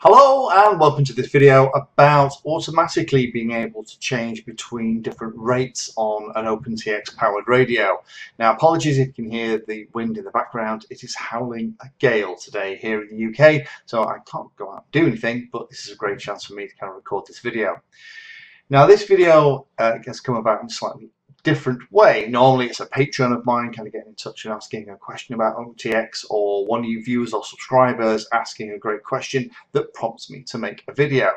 Hello and welcome to this video about automatically being able to change between different rates on an OpenTX powered radio. Now apologies if you can hear the wind in the background, it is howling a gale today here in the UK, so I can't go out and do anything, but this is a great chance for me to kind of record this video. Now this video has come about in a slightly different way. Normally it's a Patreon of mine kind of getting in touch and asking a question about OpenTX, or one of you viewers or subscribers asking a great question that prompts me to make a video.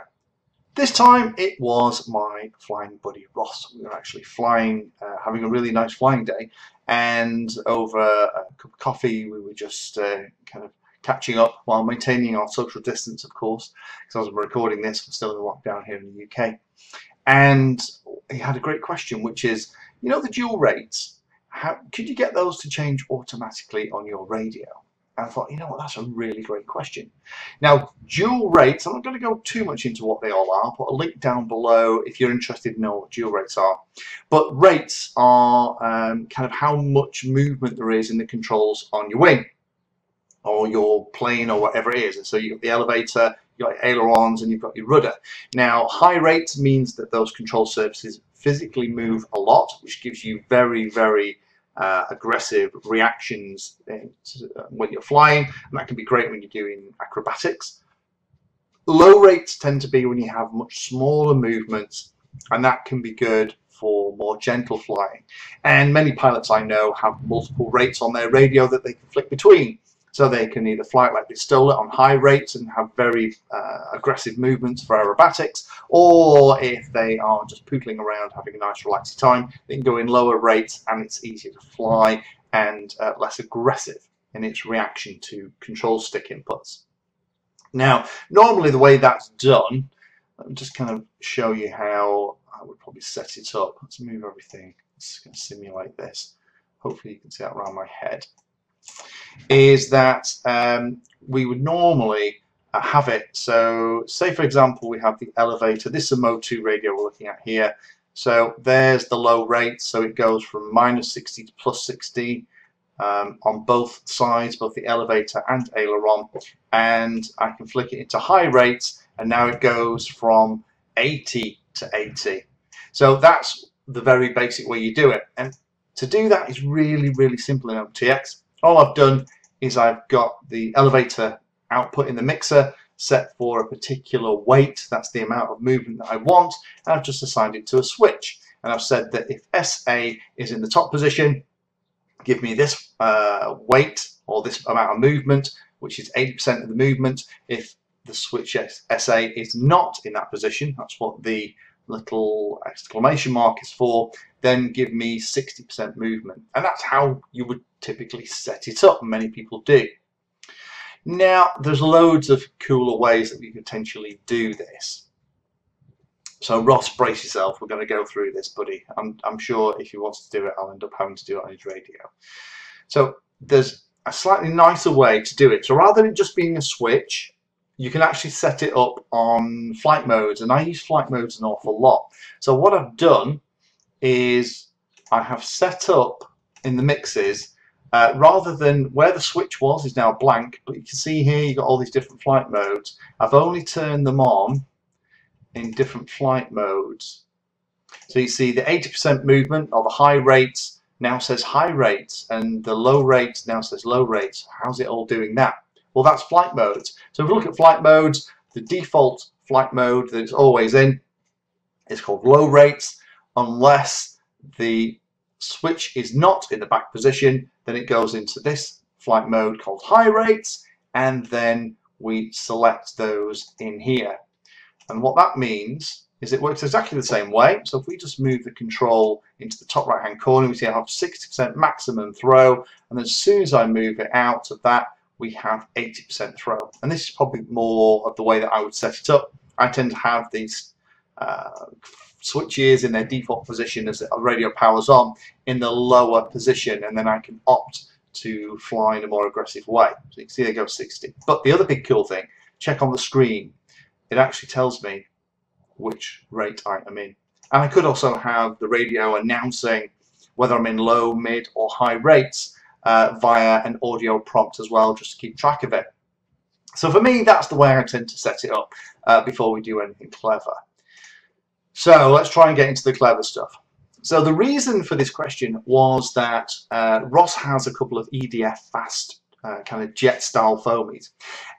This time it was my flying buddy Ross. We were actually flying, having a really nice flying day, and over a cup of coffee we were just kind of catching up while maintaining our social distance, of course, because as I'm recording this we're still in the lockdown here in the UK. And he had a great question, which is, you know, the dual rates, how could you get those to change automatically on your radio? And I thought, you know what, that's a really great question. Now, dual rates, I'm not going to go too much into what they all are. I'll put a link down below if you're interested in knowing what dual rates are. But rates are kind of how much movement there is in the controls on your wing or your plane or whatever it is. And so you've got the elevator, you've got your ailerons, and you've got your rudder. Now, high rates means that those control surfaces physically move a lot, which gives you very, very aggressive reactions when you're flying, and that can be great when you're doing acrobatics. Low rates tend to be when you have much smaller movements, and that can be good for more gentle flying. And many pilots I know have multiple rates on their radio that they can flick between. So they can either fly it like they stole it on high rates and have very aggressive movements for aerobatics, or if they are just pootling around having a nice relaxing time, they can go in lower rates and it's easier to fly and less aggressive in its reaction to control stick inputs. Now normally the way that's done, let me just kind of show you how I would probably set it up. Let's move everything, let's simulate this, hopefully you can see that around my head. Is that we would normally have it, so say for example we have the elevator, this is a mode 2 radio we're looking at here, so there's the low rate, so it goes from -60 to +60 on both sides, both the elevator and aileron, and I can flick it into high rates and now it goes from 80 to 80. So that's the very basic way you do it, and to do that is really, really simple in OpenTX. All I've done is I've got the elevator output in the mixer set for a particular weight, that's the amount of movement that I want, and I've just assigned it to a switch. And I've said that if SA is in the top position, give me this weight or this amount of movement, which is 80% of the movement. If the switch SA is not in that position, that's what the little exclamation mark is for, then give me 60% movement. And that's how you would typically set it up, and many people do. Now there's loads of cooler ways that we could potentially do this. So Ross, brace yourself, we're going to go through this, buddy. I'm sure if he wants to do it, I'll end up having to do it on his radio. So there's a slightly nicer way to do it. So rather than it just being a switch, you can actually set it up on flight modes, and I use flight modes an awful lot. So what I've done is I have set up in the mixes, rather than where the switch was is now blank, but you can see here you've got all these different flight modes. I've only turned them on in different flight modes. So you see the 80% movement or the high rates now says high rates, and the low rates now says low rates. How's it all doing that? Well, that's flight modes. So if we look at flight modes, the default flight mode that it's always in is called low rates. Unless the switch is not in the back position, then it goes into this flight mode called high rates, and then we select those in here. And what that means is it works exactly the same way. So if we just move the control into the top right hand corner, we see I have 60% maximum throw, and as soon as I move it out of that, we have 80% throw. And this is probably more of the way that I would set it up. I tend to have these switches in their default position as the radio powers on in the lower position, and then I can opt to fly in a more aggressive way. So you can see they go 60. But the other big cool thing, check on the screen, it actually tells me which rate I am in. And I could also have the radio announcing whether I'm in low, mid or high rates via an audio prompt as well, just to keep track of it. So for me, that's the way I tend to set it up before we do anything clever. So let's try and get into the clever stuff. So the reason for this question was that Ross has a couple of EDF fast kind of jet style foamies,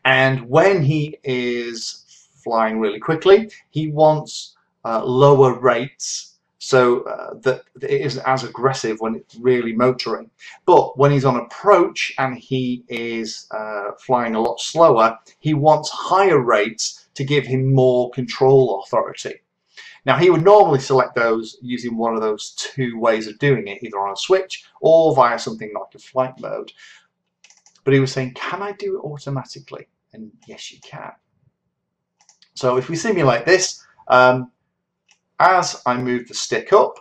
and when he is flying really quickly, he wants lower rates so that it isn't as aggressive when it's really motoring. But when he's on approach and he is flying a lot slower, he wants higher rates to give him more control authority. Now, he would normally select those using one of those two ways of doing it, either on a switch or via something like a flight mode. But he was saying, can I do it automatically? And yes, you can. So if we simulate this, as I move the stick up,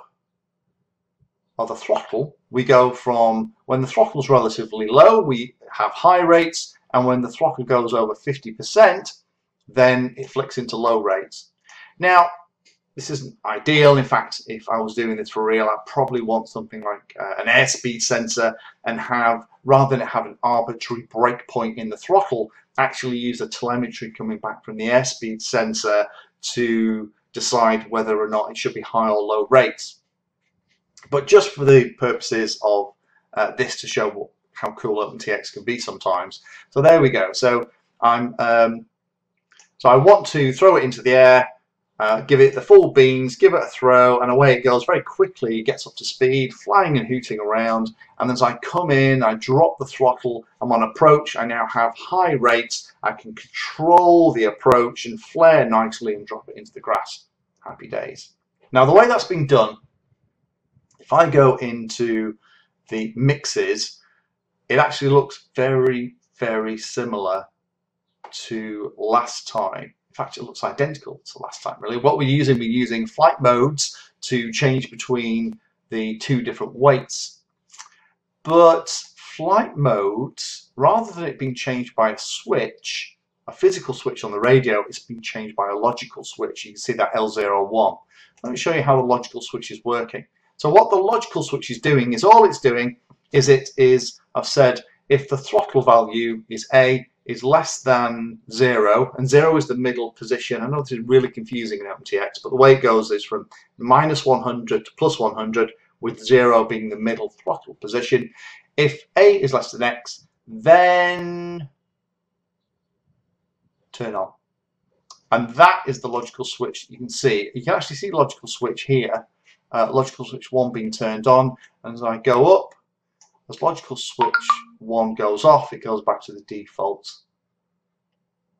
or the throttle, we go from when the throttle's relatively low, we have high rates, and when the throttle goes over 50%, then it flicks into low rates. Now, this isn't ideal. In fact, if I was doing this for real, I'd probably want something like an airspeed sensor and have, rather than have an arbitrary breakpoint in the throttle, actually use a telemetry coming back from the airspeed sensor to decide whether or not it should be high or low rates. But just for the purposes of this, to show how cool OpenTX can be sometimes. So there we go. So I'm so I want to throw it into the air. Give it the full beans, give it a throw, and away it goes very quickly. It gets up to speed, flying and hooting around. And as I come in, I drop the throttle. I'm on approach. I now have high rates. I can control the approach and flare nicely and drop it into the grass. Happy days. Now, the way that's been done, if I go into the mixes, it actually looks very, very similar to last time. In fact, it looks identical to last time, really. What we're using flight modes to change between the two different weights. But flight modes, rather than it being changed by a switch, a physical switch on the radio, it's been changed by a logical switch. You can see that L01. Let me show you how the logical switch is working. So what the logical switch is doing is, all it's doing is I've said, if the throttle value is A, is less than 0, and 0 is the middle position. I know this is really confusing in OpenTX, but the way it goes is from -100 to +100, with 0 being the middle throttle position. If A is less than X, then turn on. And that is the logical switch that you can see. You can actually see logical switch here, logical switch 1 being turned on, and as I go up, as logical switch 1 goes off, it goes back to the default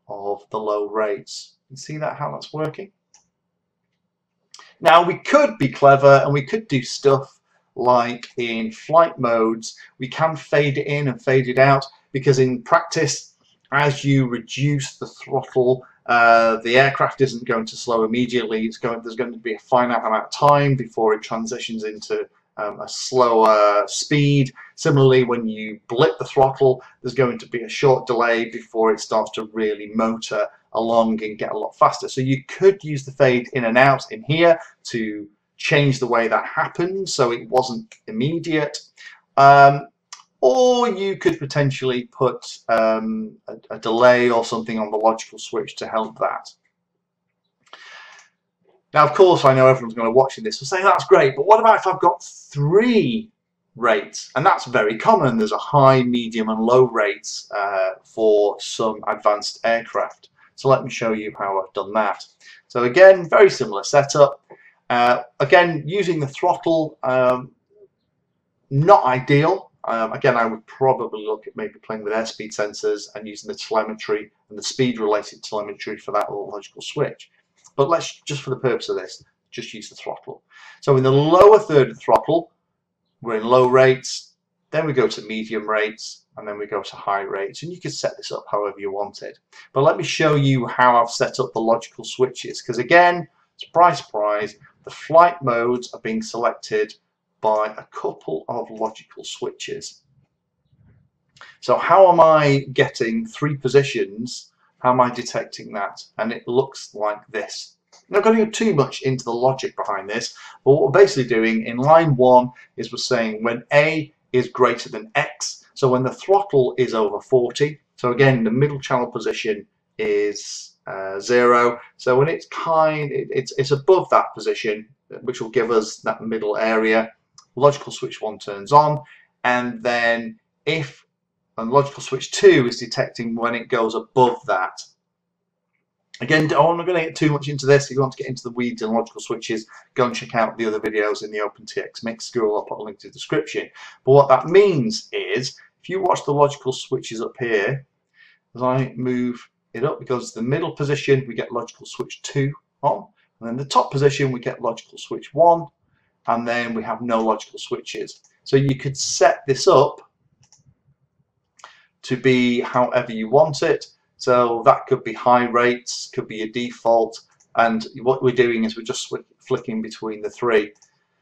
of the low rates. You see that, how that's working? Now, we could be clever and we could do stuff like in flight modes, we can fade it in and fade it out, because in practice, as you reduce the throttle, the aircraft isn't going to slow immediately. There's going to be a finite amount of time before it transitions into a slower speed. Similarly, when you blip the throttle, there's going to be a short delay before it starts to really motor along and get a lot faster. So you could use the fade in and out in here to change the way that happened, so it wasn't immediate. Or you could potentially put a delay or something on the logical switch to help that. Now, of course, I know everyone's going to watch this and say, that's great, but what about if I've got 3 rates? And that's very common. There's a high, medium, and low rates for some advanced aircraft. So let me show you how I've done that. So again, very similar setup. Again, using the throttle, not ideal. Again, I would probably look at maybe playing with airspeed sensors and using the telemetry and the speed-related telemetry for that logical switch. But let's, just for the purpose of this, just use the throttle. So in the lower third of the throttle, we're in low rates, then we go to medium rates, and then we go to high rates. And you can set this up however you wanted. But let me show you how I've set up the logical switches. Because again, surprise, surprise, the flight modes are being selected by a couple of logical switches. So how am I getting 3 positions? How am I detecting that? And it looks like this. I'm not going to go too much into the logic behind this, but what we're basically doing in line 1 is we're saying when A is greater than X, so when the throttle is over 40, So again, the middle channel position is 0. So when it's it's above that position, which will give us that middle area, logical switch 1 turns on, and then if and logical switch 2 is detecting when it goes above that. Again, I'm not going to get too much into this. If you want to get into the weeds and logical switches, go and check out the other videos in the OpenTX Mix School. I'll put a link to the description. But what that means is, if you watch the logical switches up here, as I move it up, because the middle position we get logical switch 2 on, and then the top position we get logical switch 1, and then we have no logical switches. So you could set this up to be however you want it. So that could be high rates, could be your default, and what we're doing is we're just flicking between the three.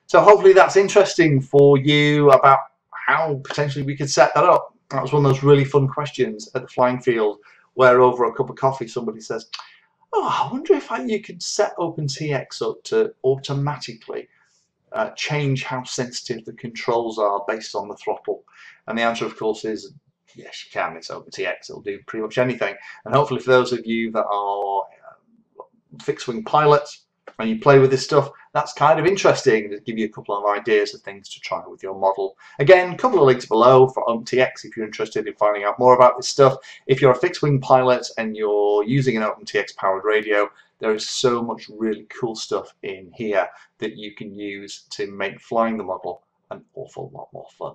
So hopefully that's interesting for you about how potentially we could set that up. That was one of those really fun questions at the flying field where over a cup of coffee somebody says, oh, I wonder if you could set OpenTX up to automatically change how sensitive the controls are based on the throttle. And the answer, of course, is yes, you can. It's OpenTX. It'll do pretty much anything. And hopefully for those of you that are fixed-wing pilots and you play with this stuff, that's kind of interesting to give you a couple of ideas of things to try with your model. Again, a couple of links below for OpenTX if you're interested in finding out more about this stuff. If you're a fixed-wing pilot and you're using an OpenTX-powered radio, there is so much really cool stuff in here that you can use to make flying the model an awful lot more fun.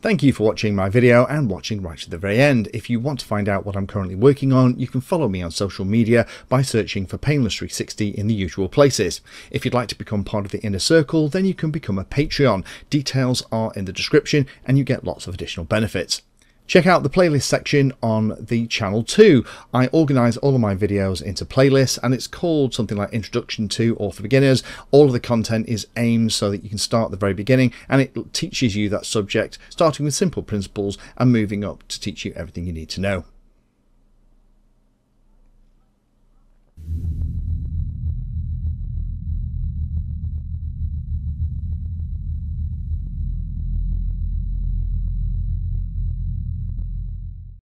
Thank you for watching my video and watching right to the very end. If you want to find out what I'm currently working on, you can follow me on social media by searching for Painless360 in the usual places. If you'd like to become part of the inner circle, then you can become a Patreon. Details are in the description and you get lots of additional benefits. Check out the playlist section on the channel too. I organise all of my videos into playlists and it's called something like Introduction to or for Beginners. All of the content is aimed so that you can start at the very beginning and it teaches you that subject, starting with simple principles and moving up to teach you everything you need to know.